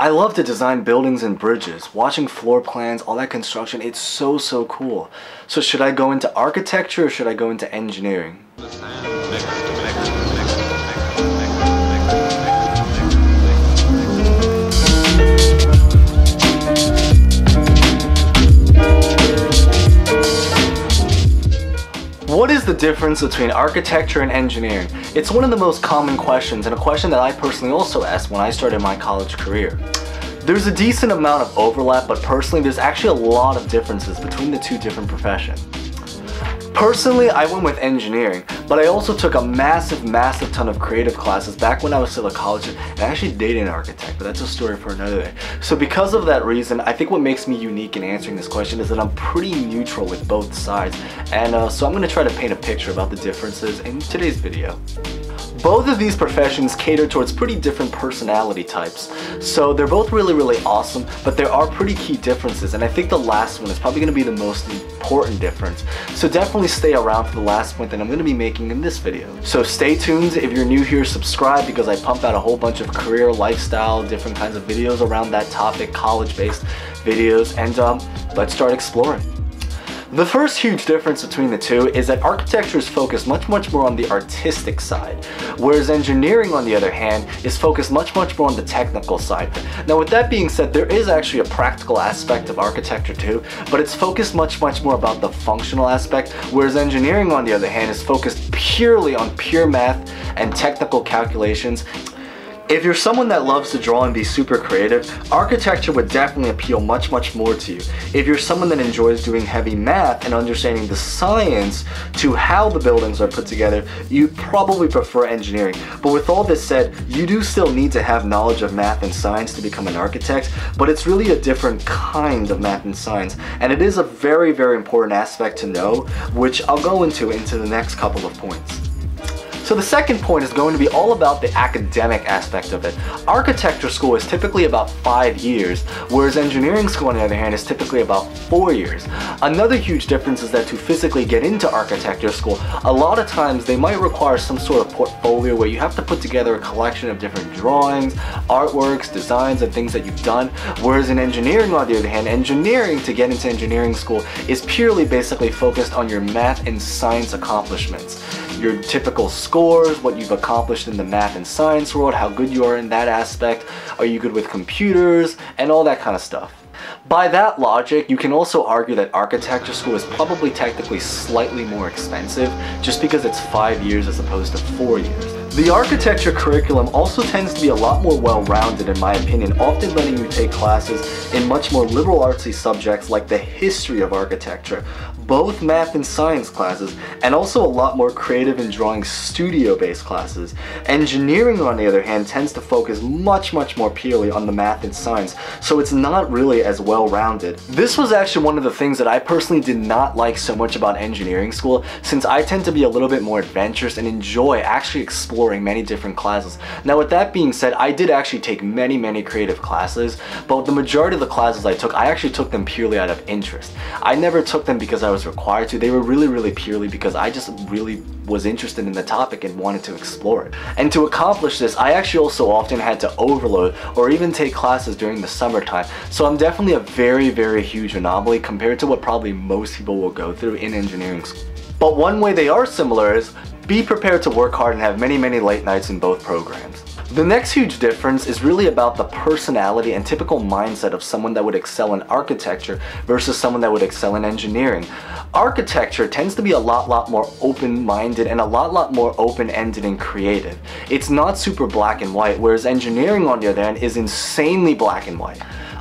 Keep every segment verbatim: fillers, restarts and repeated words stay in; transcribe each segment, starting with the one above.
I love to design buildings and bridges, watching floor plans, all that construction. It's so, so cool. So should I go into architecture or should I go into engineering? What is the difference between architecture and engineering? It's one of the most common questions, and a question that I personally also asked when I started my college career. There's a decent amount of overlap, but personally there's actually a lot of differences between the two different professions. Personally, I went with engineering, but I also took a massive, massive ton of creative classes back when I was still a college student, and I actually dated an architect, but that's a story for another day. So because of that reason, I think what makes me unique in answering this question is that I'm pretty neutral with both sides, and uh, so I'm going to try to paint a picture about the differences in today's video. Both of these professions cater towards pretty different personality types, so they're both really, really awesome, but there are pretty key differences, and I think the last one is probably going to be the most important difference. So definitely stay around for the last point that I'm going to be making in this video. So stay tuned. If you're new here, subscribe, because I pump out a whole bunch of career, lifestyle, different kinds of videos around that topic, college-based videos, and um, let's start exploring. The first huge difference between the two is that architecture is focused much, much more on the artistic side, whereas engineering, on the other hand, is focused much, much more on the technical side. Now, with that being said, there is actually a practical aspect of architecture too, but it's focused much, much more about the functional aspect, whereas engineering, on the other hand, is focused purely on pure math and technical calculations. If you're someone that loves to draw and be super creative, architecture would definitely appeal much, much more to you. If you're someone that enjoys doing heavy math and understanding the science to how the buildings are put together, you'd probably prefer engineering. But with all this said, you do still need to have knowledge of math and science to become an architect, but it's really a different kind of math and science. And it is a very, very important aspect to know, which I'll go into into the next couple of points. So the second point is going to be all about the academic aspect of it. Architecture school is typically about five years, whereas engineering school, on the other hand, is typically about four years. Another huge difference is that to physically get into architecture school, a lot of times they might require some sort of portfolio where you have to put together a collection of different drawings, artworks, designs, and things that you've done. Whereas in engineering, on the other hand, engineering, to get into engineering school, is purely basically focused on your math and science accomplishments. Your typical scores, what you've accomplished in the math and science world, how good you are in that aspect, are you good with computers, and all that kind of stuff. By that logic, you can also argue that architecture school is probably technically slightly more expensive, just because it's five years as opposed to four years. The architecture curriculum also tends to be a lot more well-rounded, in my opinion, often letting you take classes in much more liberal artsy subjects like the history of architecture, both math and science classes, and also a lot more creative and drawing studio-based classes. Engineering, on the other hand, tends to focus much, much more purely on the math and science, so it's not really as well-rounded. This was actually one of the things that I personally did not like so much about engineering school, since I tend to be a little bit more adventurous and enjoy actually exploring many different classes. Now, with that being said, I did actually take many, many creative classes, but the majority of the classes I took, I actually took them purely out of interest. I never took them because I was required to. They were really, really purely because I just really was interested in the topic and wanted to explore it. And to accomplish this, I actually also often had to overload or even take classes during the summertime. So I'm definitely a very, very huge anomaly compared to what probably most people will go through in engineering school. But one way they are similar is be prepared to work hard and have many, many late nights in both programs. The next huge difference is really about the personality and typical mindset of someone that would excel in architecture versus someone that would excel in engineering. Architecture tends to be a lot, lot more open-minded and a lot, lot more open-ended and creative. It's not super black and white, whereas engineering, on the other hand, is insanely black and white.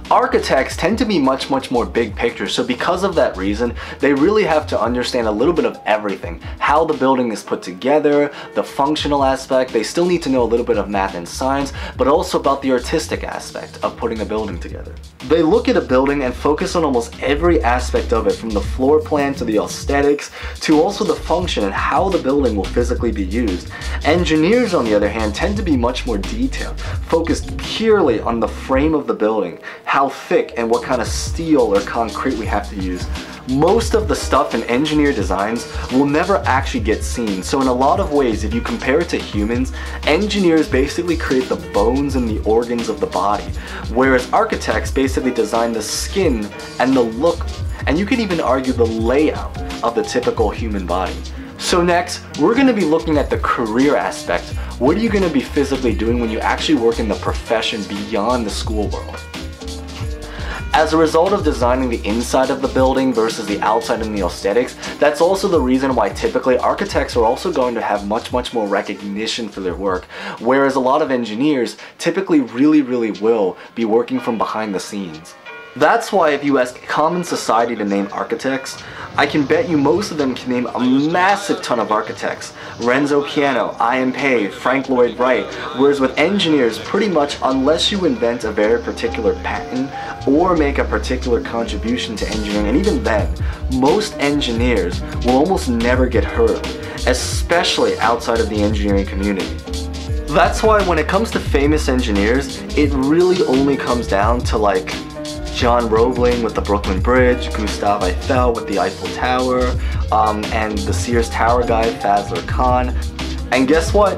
Architects tend to be much, much more big picture, so because of that reason, they really have to understand a little bit of everything. How the building is put together, the functional aspect, they still need to know a little bit of math and science, but also about the artistic aspect of putting a building together. They look at a building and focus on almost every aspect of it, from the floor plan to the aesthetics, to also the function and how the building will physically be used. Engineers, on the other hand, tend to be much more detailed, focused purely on the frame of the building, how thick and what kind of steel or concrete we have to use, most of the stuff in engineer designs will never actually get seen. So in a lot of ways, if you compare it to humans, engineers basically create the bones and the organs of the body, whereas architects basically design the skin and the look, and you can even argue the layout of the typical human body. So next, we're going to be looking at the career aspect. What are you going to be physically doing when you actually work in the profession beyond the school world? As a result of designing the inside of the building versus the outside and the aesthetics, that's also the reason why typically architects are also going to have much, much more recognition for their work, whereas a lot of engineers typically really, really will be working from behind the scenes. That's why if you ask common society to name architects, I can bet you most of them can name a massive ton of architects. Renzo Piano, I M Pei, Frank Lloyd Wright, whereas with engineers, pretty much unless you invent a very particular patent or make a particular contribution to engineering, and even then, most engineers will almost never get heard, especially outside of the engineering community. That's why when it comes to famous engineers, it really only comes down to like John Roebling with the Brooklyn Bridge, Gustave Eiffel with the Eiffel Tower, um, and the Sears Tower guy, Fazlur Khan. And guess what?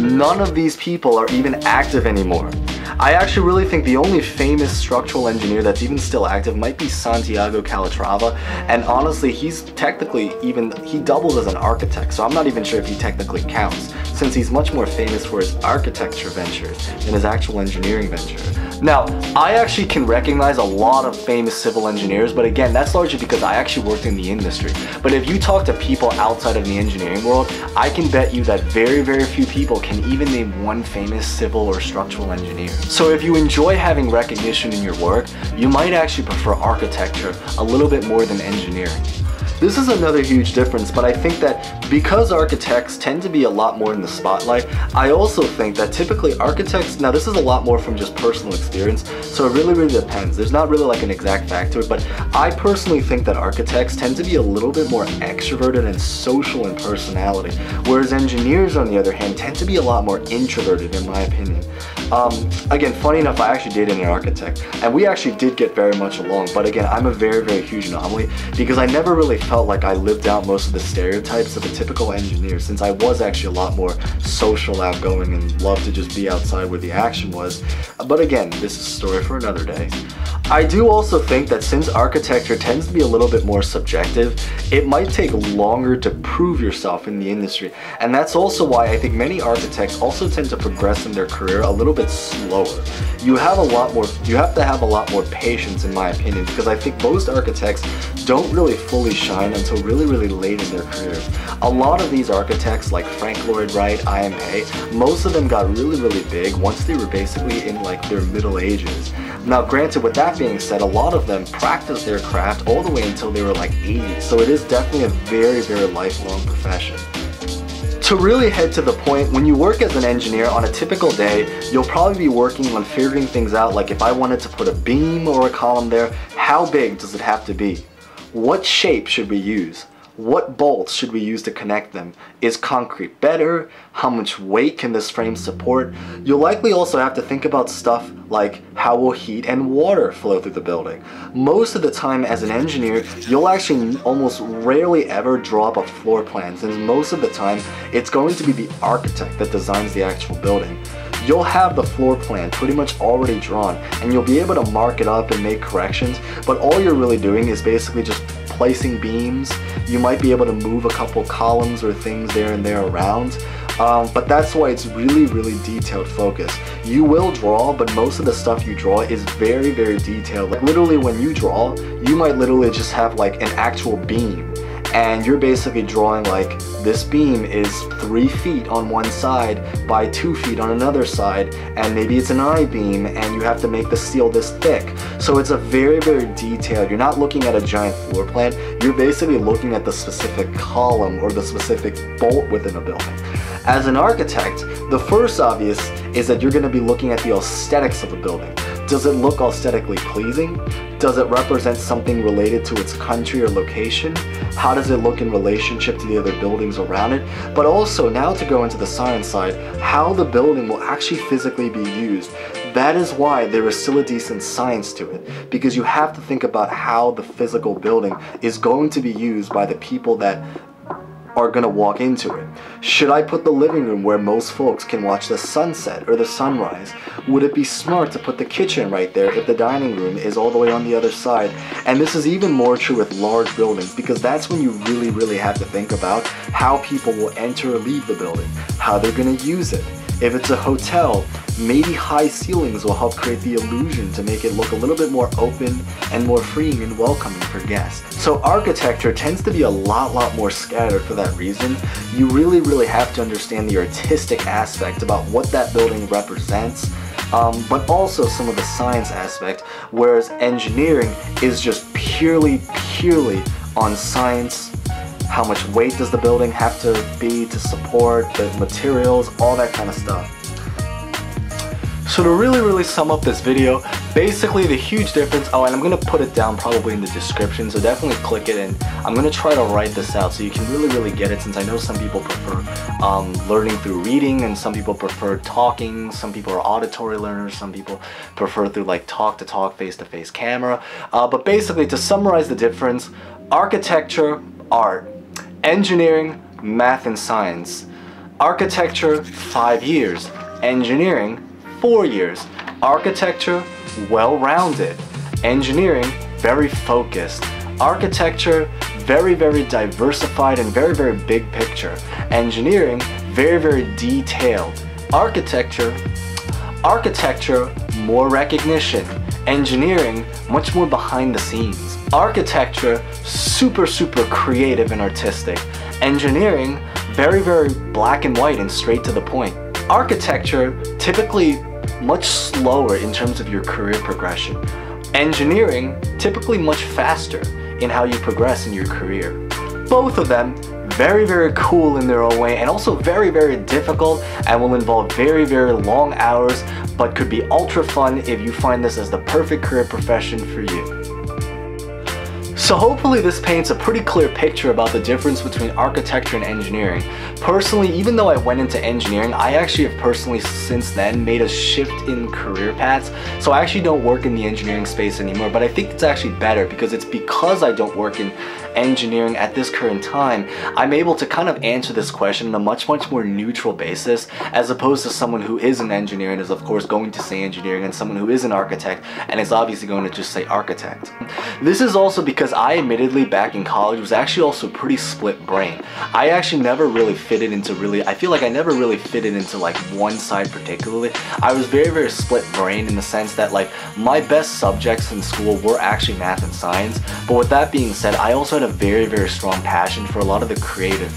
None of these people are even active anymore. I actually really think the only famous structural engineer that's even still active might be Santiago Calatrava, and honestly, he's technically even, he doubles as an architect, so I'm not even sure if he technically counts, since he's much more famous for his architecture ventures than his actual engineering venture. Now, I actually can recognize a lot of famous civil engineers, but again, that's largely because I actually worked in the industry. But if you talk to people outside of the engineering world, I can bet you that very, very few people can even name one famous civil or structural engineer. So if you enjoy having recognition in your work, you might actually prefer architecture a little bit more than engineering. This is another huge difference, but I think that because architects tend to be a lot more in the spotlight, I also think that typically architects, now this is a lot more from just personal experience, so it really, really depends. There's not really like an exact fact to it, but I personally think that architects tend to be a little bit more extroverted and social in personality, whereas engineers, on the other hand, tend to be a lot more introverted, in my opinion. Um, again, funny enough, I actually dated an architect, and we actually did get very much along, but again, I'm a very, very huge anomaly, because I never really felt like I lived out most of the stereotypes of a typical engineer, since I was actually a lot more social, outgoing, and loved to just be outside where the action was. But again, this is a story for another day. I do also think that since architecture tends to be a little bit more subjective, it might take longer to prove yourself in the industry, and that's also why I think many architects also tend to progress in their career a little bit slower. You have a lot more, you have to have a lot more patience, in my opinion, because I think most architects don't really fully shine until really, really late in their career. A lot of these architects, like Frank Lloyd Wright, I M Pei, most of them got really, really big once they were basically in like their middle ages. Now, granted, with that being said, a lot of them practiced their craft all the way until they were like eighty, so it is definitely a very, very lifelong profession. To really head to the point, when you work as an engineer on a typical day, you'll probably be working on figuring things out, like if I wanted to put a beam or a column there, how big does it have to be? What shape should we use? What bolts should we use to connect them? Is concrete better? How much weight can this frame support? You'll likely also have to think about stuff like how will heat and water flow through the building? Most of the time as an engineer, you'll actually almost rarely ever draw up a floor plan, since most of the time it's going to be the architect that designs the actual building. You'll have the floor plan pretty much already drawn, and you'll be able to mark it up and make corrections, but all you're really doing is basically just placing beams. You might be able to move a couple columns or things there and there around, um, but that's why it's really, really detailed focus. You will draw, but most of the stuff you draw is very, very detailed. Like literally when you draw, you might literally just have like an actual beam, and you're basically drawing like this beam is three feet on one side by two feet on another side, and maybe it's an I-beam, and you have to make the steel this thick. So it's a very, very detailed, you're not looking at a giant floor plan, you're basically looking at the specific column or the specific bolt within a building. As an architect, the first obvious is that you're going to be looking at the aesthetics of a building. Does it look aesthetically pleasing? Does it represent something related to its country or location? How does it look in relationship to the other buildings around it? But also, now to go into the science side, how the building will actually physically be used. That is why there is still a decent science to it, because you have to think about how the physical building is going to be used by the people that are going to walk into it. Should I put the living room where most folks can watch the sunset or the sunrise? Would it be smart to put the kitchen right there if the dining room is all the way on the other side? And this is even more true with large buildings, because that's when you really, really have to think about how people will enter or leave the building, how they're going to use it. If it's a hotel, maybe high ceilings will help create the illusion to make it look a little bit more open and more freeing and welcoming for guests. So architecture tends to be a lot, lot more scattered for that reason. You really, really have to understand the artistic aspect about what that building represents, um, but also some of the science aspect, whereas engineering is just purely, purely on science. How much weight does the building have to be to support the materials, all that kind of stuff. So to really, really sum up this video, basically the huge difference, oh, and I'm going to put it down probably in the description, so definitely click it, and I'm going to try to write this out so you can really, really get it, since I know some people prefer um, learning through reading, and some people prefer talking, some people are auditory learners, some people prefer through like talk-to-talk, face-to-face camera. Uh, but basically, to summarize the difference, architecture, art. Engineering, math and science. Architecture, five years. Engineering, four years. Architecture, well-rounded. Engineering, very focused. Architecture, very, very diversified and very, very big picture. Engineering, very, very detailed. Architecture, architecture, more recognition. Engineering, much more behind the scenes. Architecture, super, super creative and artistic. Engineering, very, very black and white and straight to the point. Architecture, typically much slower in terms of your career progression. Engineering, typically much faster in how you progress in your career. Both of them very, very cool in their own way, and also very, very difficult and will involve very, very long hours, but could be ultra fun if you find this as the perfect career profession for you. So hopefully this paints a pretty clear picture about the difference between architecture and engineering. Personally, even though I went into engineering, I actually have personally since then made a shift in career paths. So I actually don't work in the engineering space anymore, but I think it's actually better, because it's because I don't work in engineering at this current time, I'm able to kind of answer this question on a much, much more neutral basis, as opposed to someone who is an engineer and is of course going to say engineering, and someone who is an architect and is obviously going to just say architect. This is also because I admittedly back in college was actually also pretty split brain. I actually never really fitted into really, I feel like I never really fitted into like one side particularly. I was very, very split brain in the sense that like my best subjects in school were actually math and science, but with that being said, I also had a very, very strong passion for a lot of the creative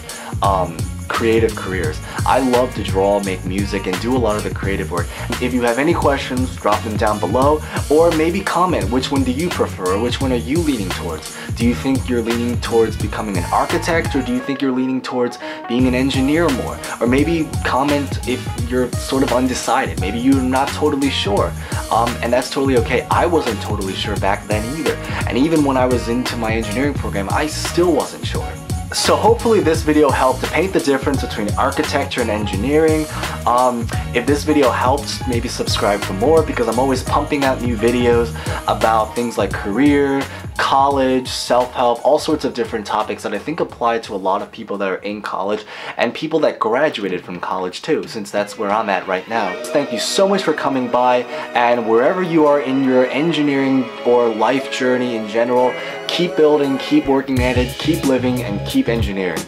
um, creative careers. I love to draw, make music, and do a lot of the creative work. If you have any questions, drop them down below, or maybe comment, which one do you prefer? Which one are you leaning towards? Do you think you're leaning towards becoming an architect, or do you think you're leaning towards being an engineer more? Or maybe comment if you're sort of undecided. Maybe you're not totally sure, um, and that's totally okay. I wasn't totally sure back then either, and even when I was into my engineering program, I still wasn't sure. So hopefully this video helped to paint the difference between architecture and engineering. Um, if this video helped, maybe subscribe for more, because I'm always pumping out new videos about things like career, college, self-help, all sorts of different topics that I think apply to a lot of people that are in college and people that graduated from college too, since that's where I'm at right now. Thank you so much for coming by, and wherever you are in your engineering or life journey in general, keep building, keep working at it, keep living, and keep engineering.